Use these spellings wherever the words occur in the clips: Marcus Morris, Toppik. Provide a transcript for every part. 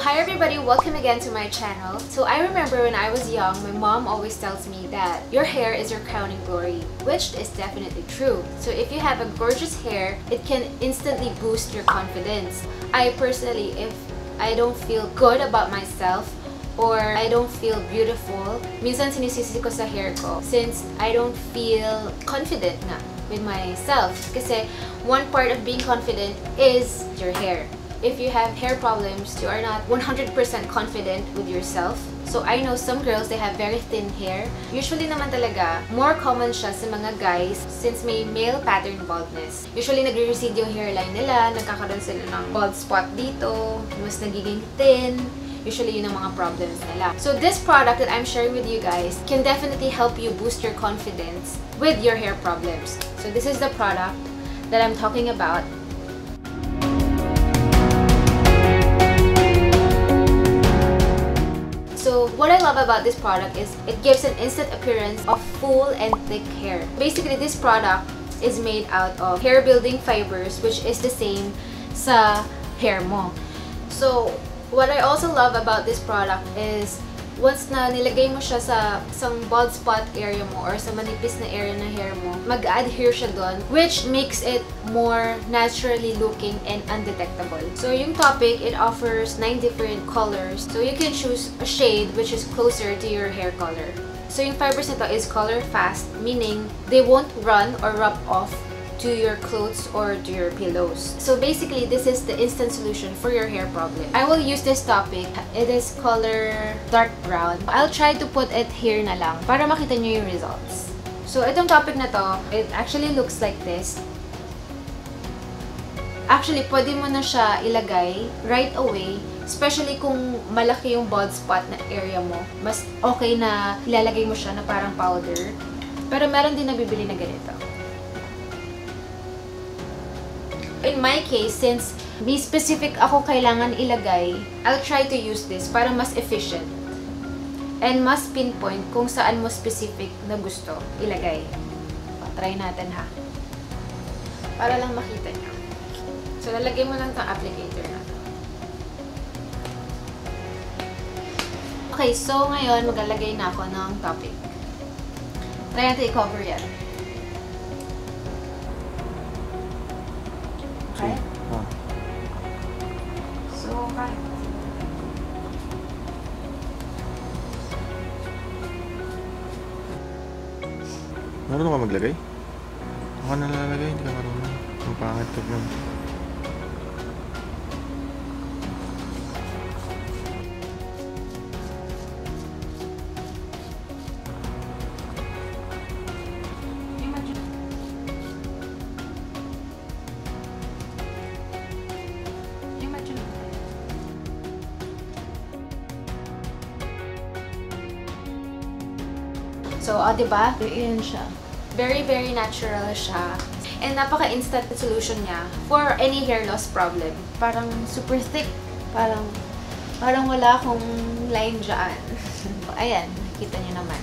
Hi everybody, welcome again to my channel. So I remember when I was young, my mom always tells me that your hair is your crowning glory, which is definitely true. So if you have a gorgeous hair, it can instantly boost your confidence. I personally, if I don't feel good about myself or I don't feel beautiful, minsan sinisisi ko sa hair ko since I don't feel confident na with myself. Kasi one part of being confident is your hair. If you have hair problems, you are not 100% confident with yourself. So I know some girls, they have very thin hair. Usually naman talaga, more common siya sa mga guys since may male pattern baldness. Usually nagre-recede yung hairline nila, nagkakaroon sila ng bald spot dito, mas nagiging thin. Usually yun ang mga problems nila. So this product that I'm sharing with you guys can definitely help you boost your confidence with your hair problems. So this is the product that I'm talking about. So what I love about this product is it gives an instant appearance of full and thick hair. Basically, this product is made out of hair building fibers, which is the same sa hair mo. So what I also love about this product is once na nilagay mo siya sa some bald spot area mo or sa manipis na area ng hair mo, mag-adhere siya doon, which makes it more naturally looking and undetectable. So yung Toppik, it offers 9 different colors. So you can choose a shade which is closer to your hair color. So yung fibers nito is color fast, meaning they won't run or rub off to your clothes or to your pillows. So basically, this is the instant solution for your hair problem. I will use this Toppik. It is color dark brown. I'll try to put it here na lang para makita nyo yung results. So itong Toppik na to, it actually looks like this. Actually, pwede mo na siya ilagay right away, especially kung malaki yung bald spot na area mo. Mas okay na ilalagay mo siya na parang powder. Pero meron din nabibili na ganito. In my case, since be specific ako kailangan ilagay, I'll try to use this para mas efficient and mas pinpoint kung saan mo specific na gusto ilagay. Try natin ha. Para lang makita niyo. So, lalagay mo lang itong applicator na to. Okay, so ngayon maglalagay na ako ng Toppik. Try natin i-cover yan. Right? Oh. So right. Marunong ka maglagay? Ako na lalagay, hindi ka marunong. Ang pangit to yun. So, diba? Yun siya. Very, very natural siya. And napaka-instant solution niya for any hair loss problem. Parang super thick. Parang wala akong line dyan. Ayan, nakita niyo naman.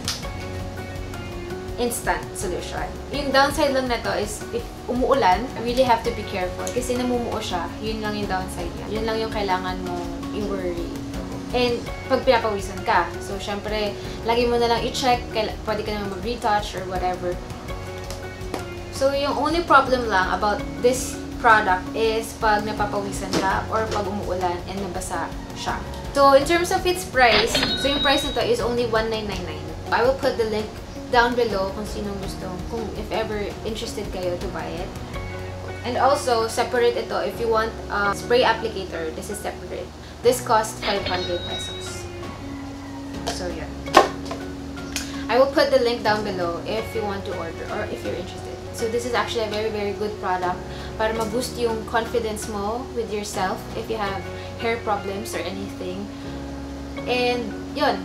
Instant solution. Yung downside lang nito is if umuulan, I really have to be careful kasi namumuo siya. Yun lang yung downside niya. Yun lang yung kailangan mong i-worry. And pag pinapawisan ka, so syempre, lagi mo na lang i-check, pwede ka naman mag-retouch or whatever. So yung only problem lang about this product is pag napapawisan ka or pag umuulan and nabasa siya. So in terms of its price, so yung price nito is only $19.99. I will put the link down below kung sinong gusto, kung if ever interested kayo to buy it. And also, separate ito if you want a spray applicator. This is separate. This costs 500 pesos. So yeah. I will put the link down below if you want to order or if you're interested. So this is actually a very, very good product para ma-boost yung confidence mo with yourself if you have hair problems or anything. And yun.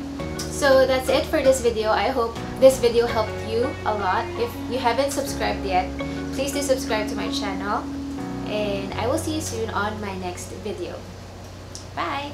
So that's it for this video. I hope this video helped you a lot. If you haven't subscribed yet, please do subscribe to my channel, and I will see you soon on my next video. Bye!